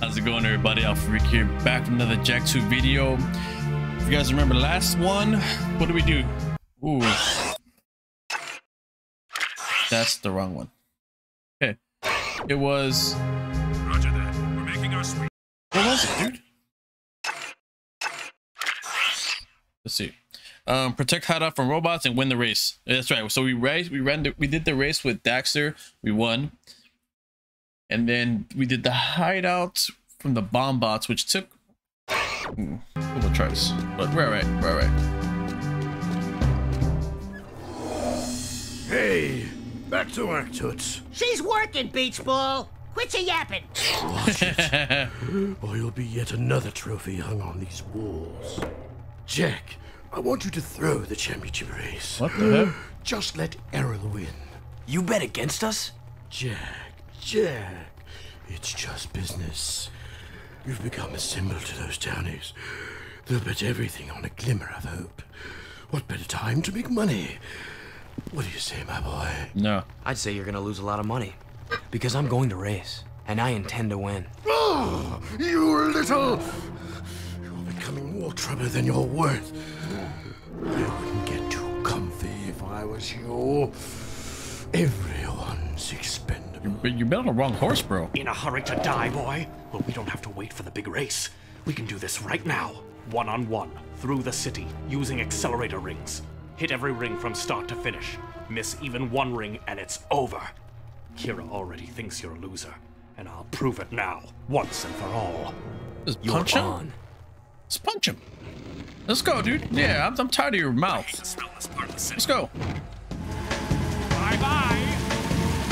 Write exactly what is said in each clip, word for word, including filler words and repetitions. How's it going, everybody? AlphaRique here, back from another Jak two video. If you guys remember last one, what did we do? Ooh, that's the wrong one. Okay, it was. Roger that. We're making our sweep. What was it, dude? Let's see. Um, protect hideout from robots and win the race. That's right. So we race, we ran, the, we did the race with Daxter. We won. And then we did the hideout from the bomb bots, which took hmm, a couple tries, but we're all right, we're all right. Hey, back to our toots. She's working, Beach Ball. Quit your yapping. Watch it, or you'll be yet another trophy hung on these walls. Jak, I want you to throw the championship race. What the heck? Just let Errol win. You bet against us? Jak. Jak, it's just business. You've become a symbol to those townies. They'll bet everything on a glimmer of hope. What better time to make money? What do you say, my boy? No. I'd say you're gonna lose a lot of money. Because I'm going to race. And I intend to win. Oh, you little... You're becoming more trouble than you're worth. I wouldn't get too comfy if I was you. Everyone's expendable. You bet on the wrong horse, bro. In a hurry to die, boy. Well, we don't have to wait for the big race. We can do this right now. One-on-one, through the city, using accelerator rings. Hit every ring from start to finish. Miss even one ring, and it's over. Kira already thinks you're a loser, and I'll prove it now, once and for all. Just punch him? On. Just punch him. Let's go, dude. Yeah, I'm, I'm tired of your mouth. Let's go. Bye-bye.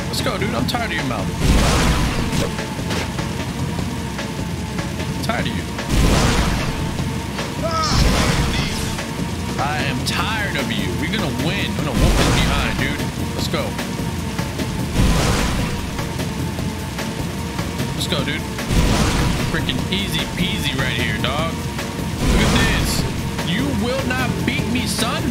Let's go, dude. I'm tired of your mouth. I'm tired of you. I am tired of you. We're gonna win. We're gonna whoop it behind, dude. Let's go. Let's go, dude. Freaking easy peasy right here, dog. Look at this. You will not beat me, son.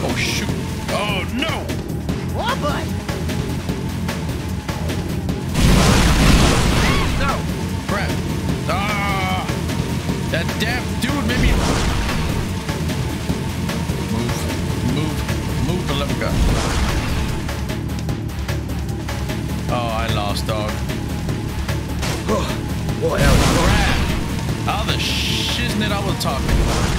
Oh, shoot. Oh, no. Oh, boy. No. Crap. Ah. That damn dude made me... Move. Move. Move, Belovka. Oh, I lost, dog. Oh, what else? Crap. How the shiznit I was talking about.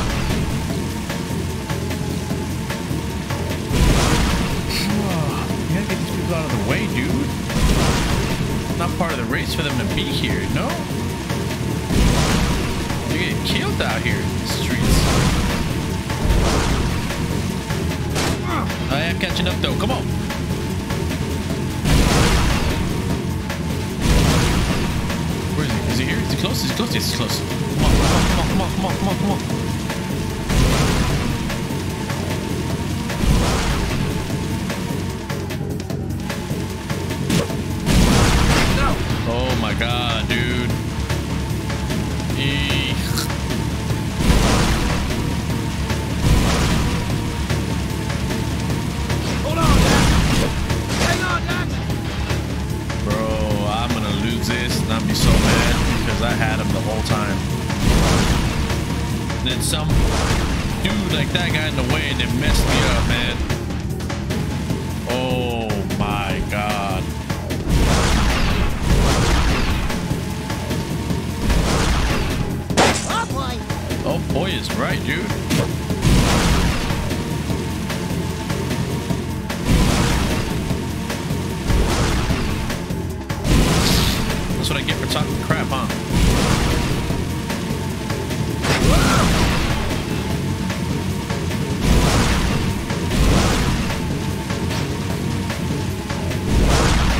Get these people out of the way, dude. It's not part of the race for them to be here, no? You're getting killed out here in the streets. I am catching up, though. Come on. Where is he? Is he here? Is he close? Is he close? Yes, he's close. Come on, come on, come on, come on, come on, come on. God, dude. Eek. Hold on, Dax. Hang on, Dax. Bro, I'm gonna lose this and I'll be so mad because I had him the whole time. And then some dude like that got in the way and it messed me up, man. Oh my God. Oh boy is right, dude. That's what I get for talking crap, huh?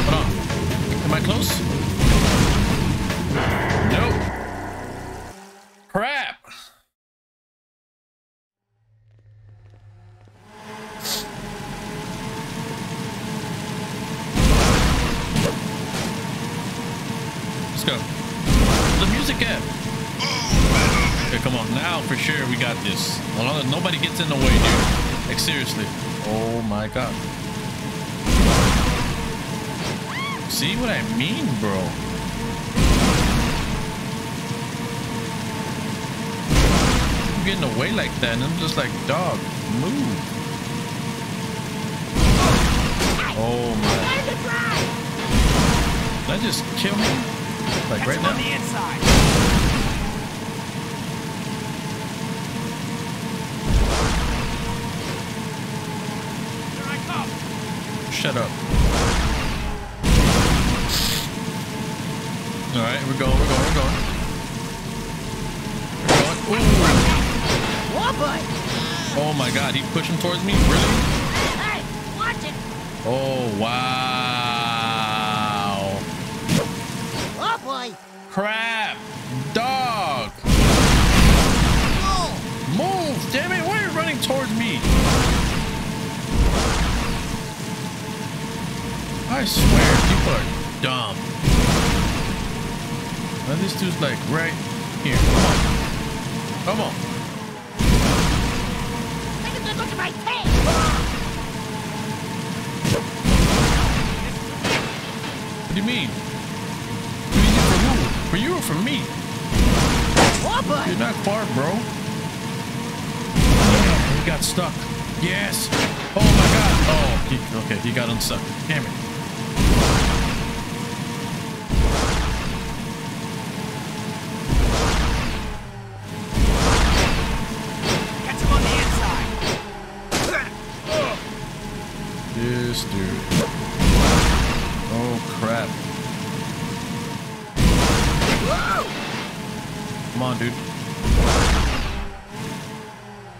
Hold on. Am I close? Nope. Crap. Come on, now for sure we got this. Nobody gets in the way, dude. Like, seriously. Oh my god. See what I mean, bro? I'm getting away like that and I'm just like, dog, move. Oh my. Did that just kill me? Like right now? The inside. Shut up. Alright, we're going, we're going, we're going. We're going. Ooh. What, boy? Oh my god, he pushed him towards me? Really? Hey, watch it. Oh wow. What, boy? Crap. Dog. Oh. Move, damn it, why are you running towards me? I swear, people are dumb. Now this dude's like right here. Come on. Come on. Take a good look at my tail. What do you mean? What do you mean for who? For you or for me? Oh boy. You're not far, bro. Yeah, he got stuck. Yes. Oh my god. Oh, he, okay, he got unstuck. Damn it. Dude. Oh crap. Whoa! Come on, dude.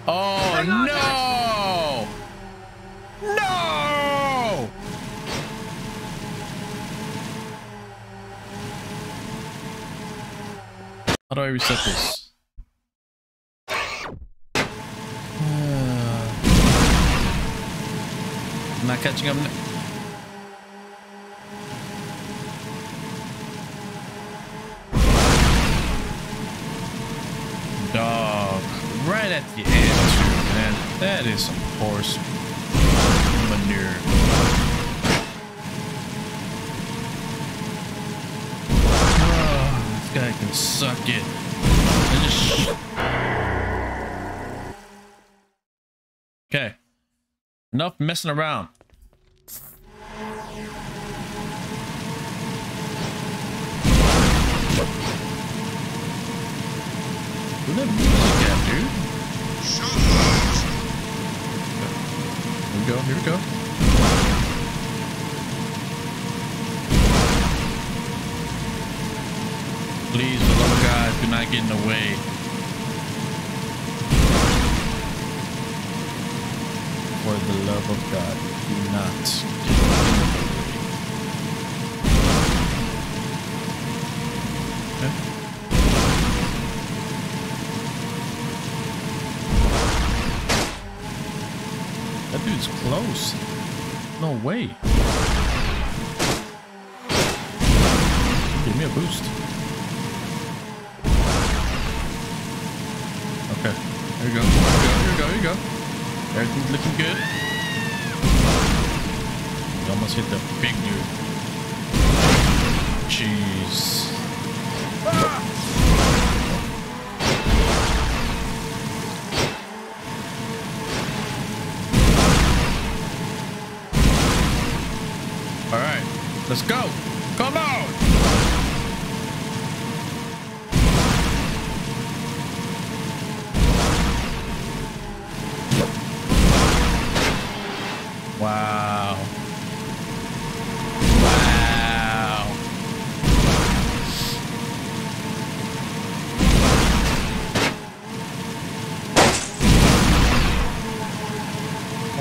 Oh no! No! How do I reset this? Not catching up now. Dog. Right at the end, man. That is some horse manure. Oh, this guy can suck it. I just... Okay. Enough messing around. Where the music at, dude? Here we go, here we go. Please, the little guys, do not get in the way. For the love of God, do not get in the way. Okay. That dude's close. No way. Give me a boost. Okay. Here we go. Here we go. Here we go. Here we go. Everything's looking good. You almost hit the big dude. Jeez. Ah! Let's go! Come on! Wow. Wow.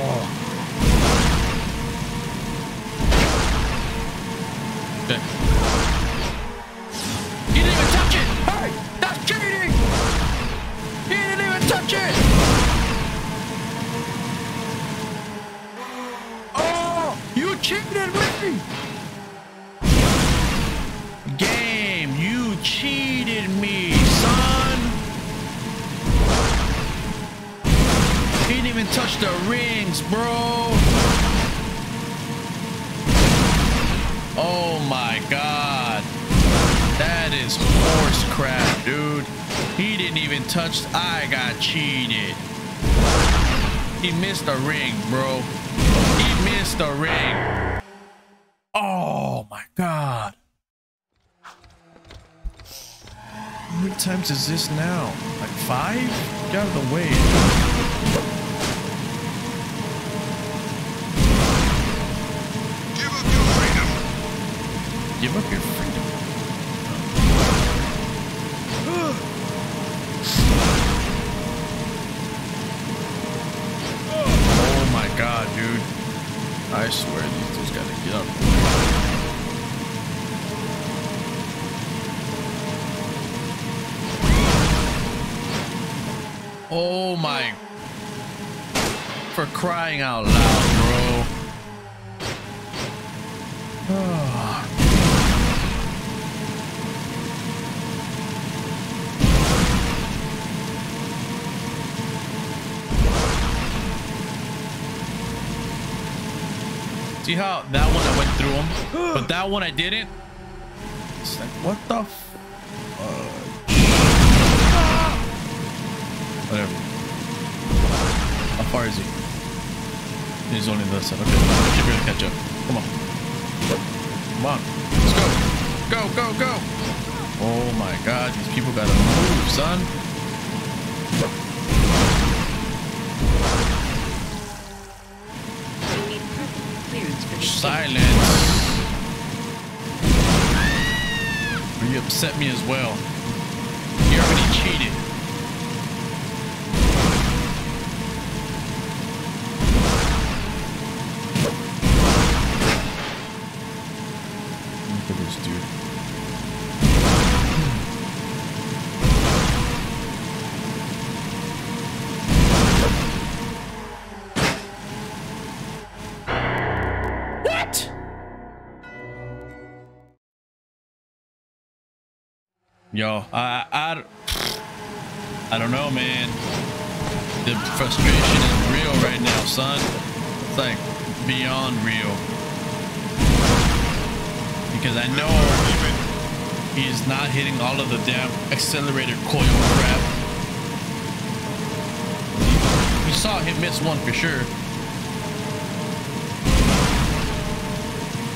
Oh. Okay. You didn't even touch it! Hey! That's cheating! You didn't even touch it! Oh! You cheated with me! Game, you cheated me, son! He didn't even even touched the rings, bro. Oh my god. That is horse crap, dude. He didn't even touch. I got cheated. He missed the ring, bro. He missed the ring. Oh my god. How many times is this now? Like five? Get out of the way. Give up your freedom. Give up your freedom. Oh my god, dude. I swear these dudes gotta get up. Oh my, for crying out loud, bro. See how that one I went through him, but that one I didn't? It's like, what the f- Whatever. How far is he? He's only the other side. Okay, should be able to catch up. Come on. Come on. Let's go. Go, go, go. Oh my god, these people gotta move, son. I need perfect clearance for silence. You upset me as well. You already cheated. Yo, I, I, I don't know, man. The frustration is real right now, son. It's like beyond real. Because I know he's not hitting all of the damn accelerator coil crap. You saw him miss one for sure.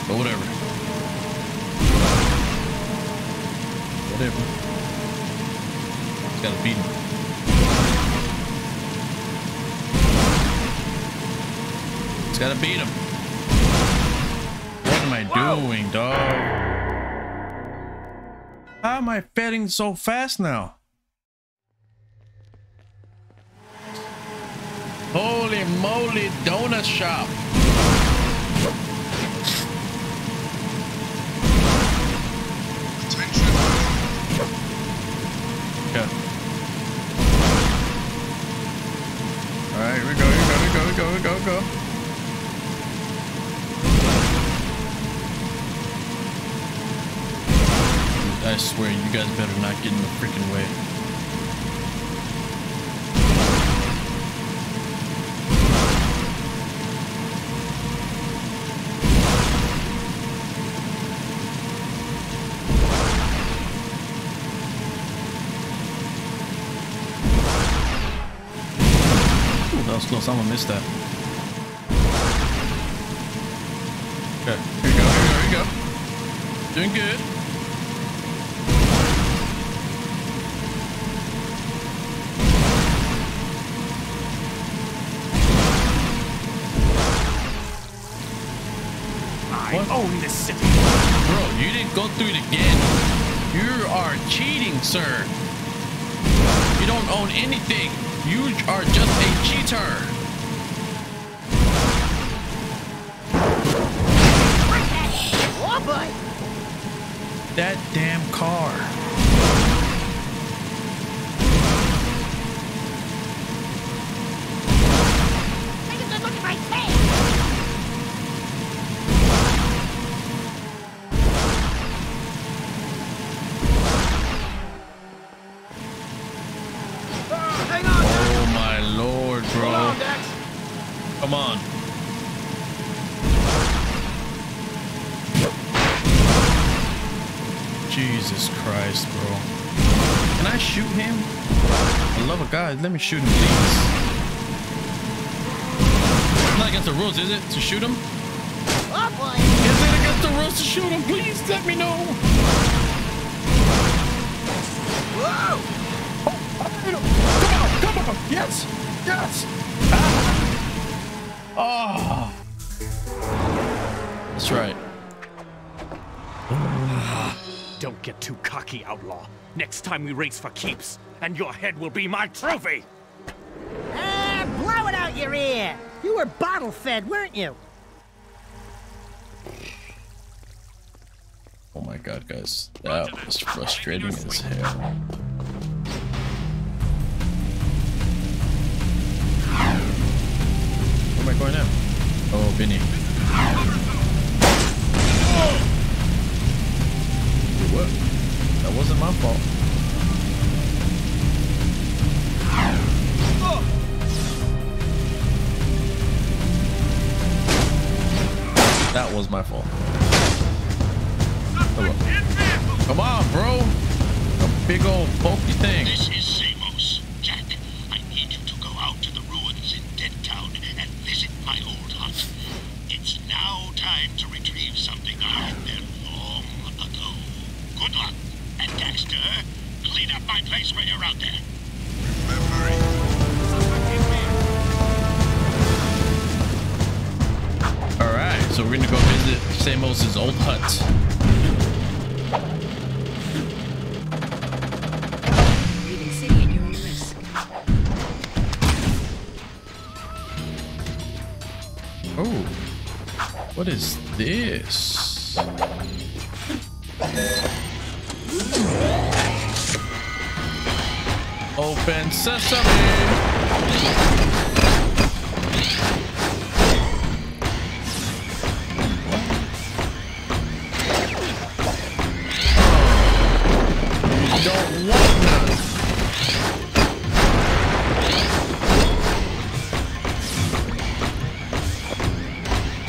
But whatever. Whatever. He's gotta beat him. He's gotta beat him. What am I Whoa. doing, dog? How am I failing so fast now? Holy moly, donut shop. Yeah. Alright, here we go, here we go, here we go, here we go, here we go. I swear, you guys better not get in the freaking way. Someone missed that. Okay, here we go, here we go, here we go. Doing good. I what? own this city. Bro, you didn't go through it again. You are cheating, sir. You don't own anything. You are just a cheater. Oh boy. That damn car. Take a good look at my face. Oh, hang on. Oh my lord, bro. Hold on, Dax. Jesus Christ, bro. Can I shoot him? I love a guy. Let me shoot him, please. It's not against the rules, is it? To shoot him? Oh boy. Is it against the rules to shoot him? Please let me know. Whoa! Oh, I come on, come on! Yes! Yes! Ah. Oh! That's right. Don't get too cocky, outlaw. Next time we race for keeps, and your head will be my trophy! Ah, blow it out your ear! You were bottle-fed, weren't you? Oh my god, guys. That was frustrating as hell. Where am I going now? Oh, Benny. Oh! What? That wasn't my fault. Oh. That was my fault. Hello. Come on, bro. A big old bulky thing. This is Samos. Jak, I need you to go out to the ruins in Dead Town and visit my old hut. It's now time to retrieve something I had there long ago. Good luck, and Daxter, clean up my place when you're out there. Remember it. All right, so we're gonna go visit Samos' old hut. Leaving city at your own risk. Oh, what is this? Open sesame. Oh, you don't want none.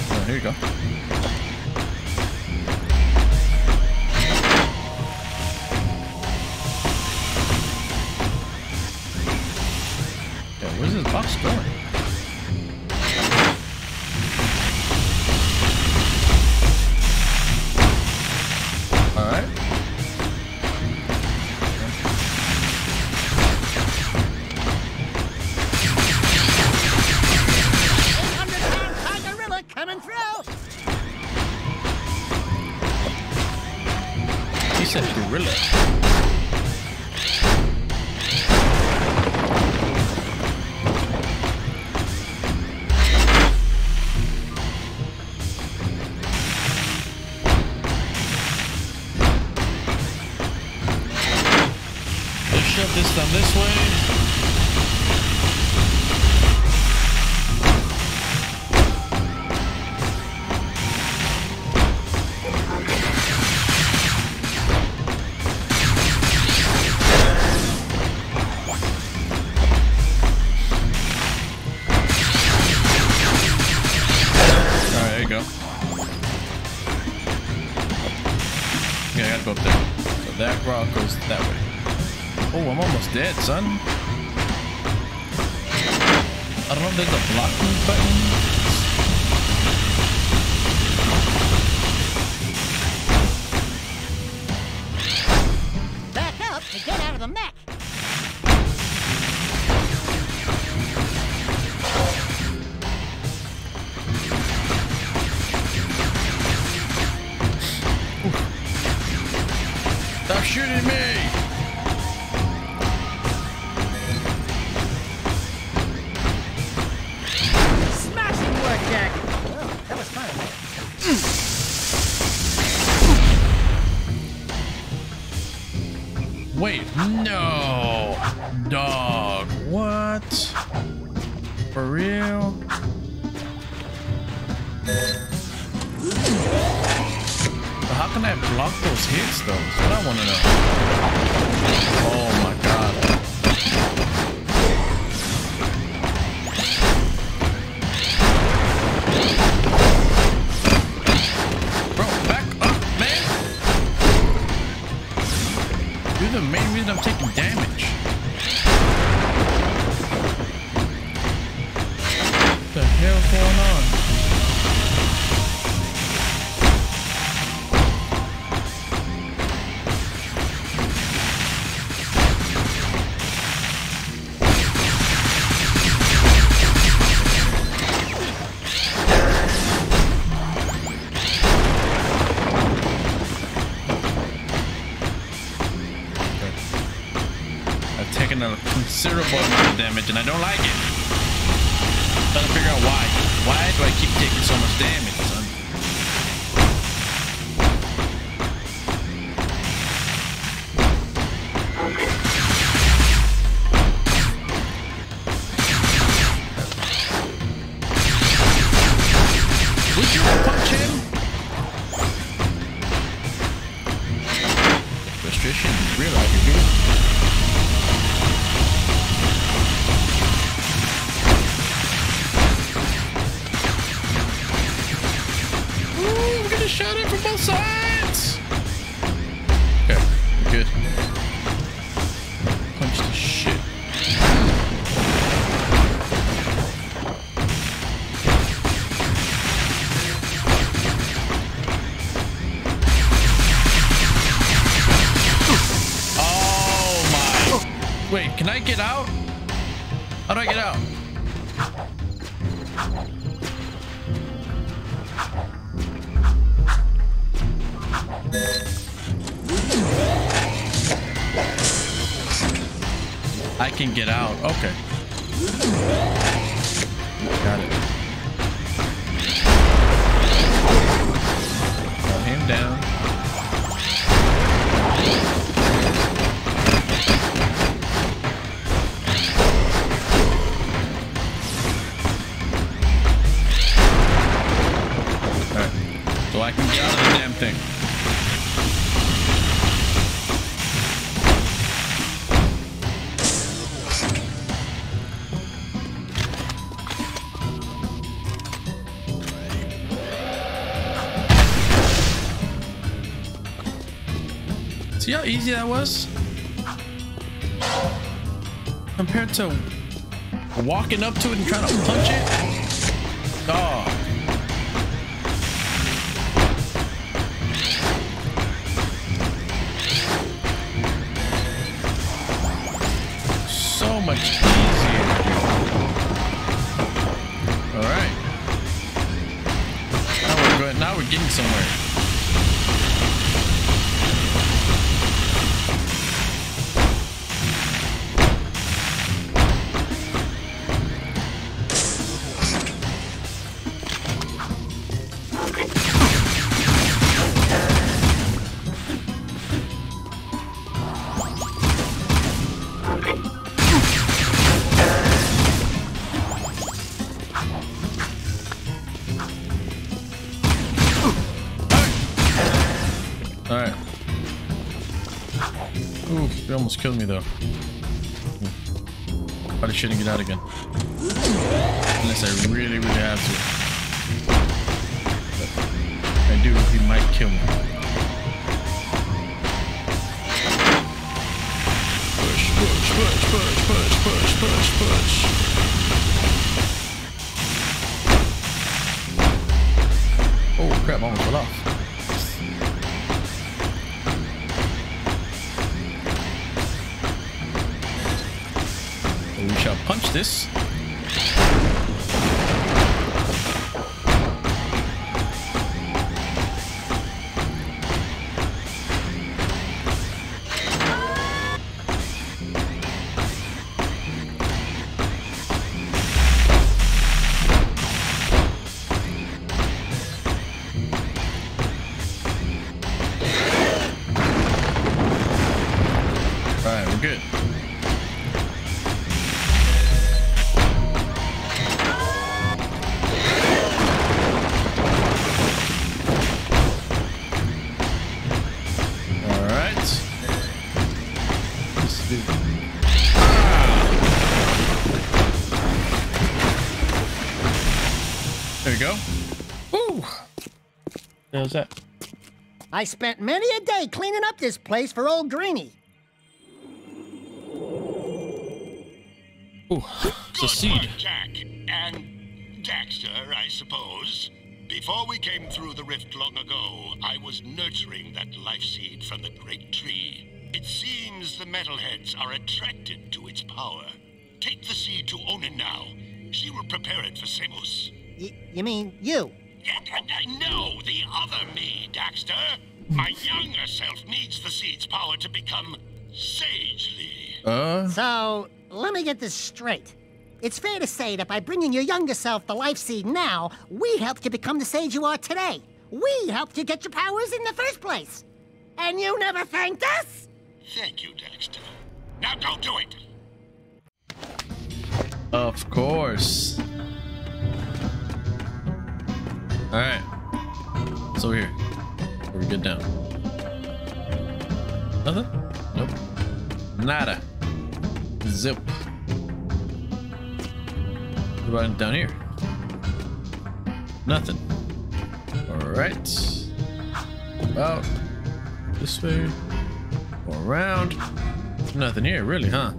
Oh, here you go. Dead, son. I don't know if there's a blocking button. Back up and get out of the mech. Oof. Stop shooting me! Wait, no, dog, what? For real? But how can I block those hits though? That's what I want to know. Oh my god. Bro, back up, man. considerable amount of damage, and I don't like it. I'm trying to figure out why. Why do I keep taking so much damage, son? Can I get out? How do I get out? I can get out. Okay. Got it. Pull him down. I can get out of the damn thing. See how easy that was? Compared to walking up to it and trying to punch it? Oh. Much easier. All right. Now we're good. Now we're getting somewhere. Almost killed me though. Probably shouldn't get out again. Unless I really, really have to. If I do, he might kill me. Push, push, push, push, push, push, push, push. Oh crap, I almost fell off. We shall punch this. There we go. Ooh! How's that? I spent many a day cleaning up this place for old Greenie. Ooh, it's a seed. Jak and Daxter, I suppose. Before we came through the rift long ago, I was nurturing that life seed from the great tree. It seems the metalheads are attracted to its power. Take the seed to Onin now. She will prepare it for Samos. Y you mean you? No, the other me, Daxter. My younger self needs the seed's power to become sagely. Uh? So, let me get this straight. It's fair to say that by bringing your younger self the life seed now, we helped you become the sage you are today. We helped you get your powers in the first place. And you never thanked us? Thank you, Daxter. Now go do it! Of course. Alright. It's over here. We're good down. Nothing? Nope. Nada. Zip. What about down here? Nothing. Alright. About this way. Go around. Nothing here, really, huh?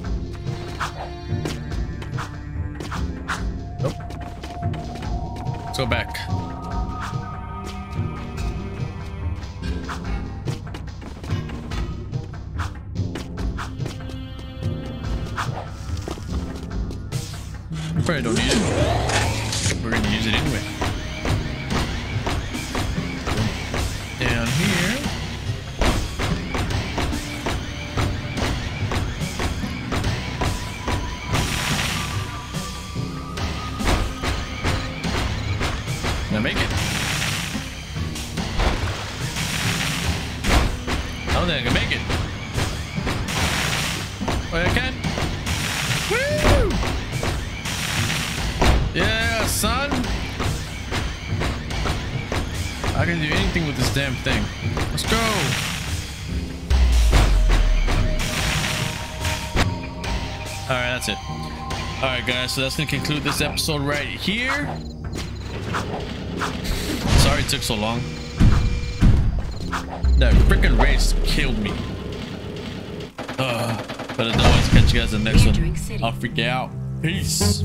Nope. Let's go back. We probably don't need it. We're gonna use it anyway. Down here. Now make it. I don't think I can make it. Oh, I can. Woo! Yeah, son. I can do anything with this damn thing. Let's go. All right, that's it. All right, guys. So that's gonna conclude this episode right here. Sorry it took so long. That freaking race killed me. Uh, but as always, catch you guys in the next one. I'll freak out. Peace.